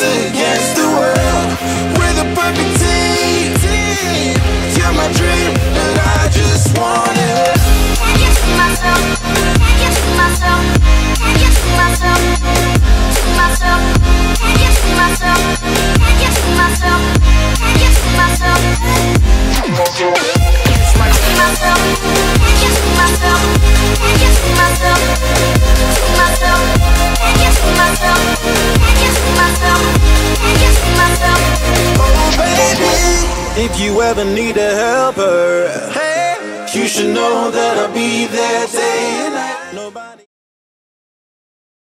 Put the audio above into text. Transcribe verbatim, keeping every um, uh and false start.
against the world. We're the perfect team, team. You're my dream and I just want it. Can't get to myself, can't get to myself, can't get to myself, to myself, can't get to myself, can't get to myself, can't get to myself, can't get to myself, can't get to myself, can't get to myself, to myself, can't get to myself, can't get to myself, can't get to myself. Oh baby, if you ever need a helper, hey, you should know that I'll be there day and night. Nobody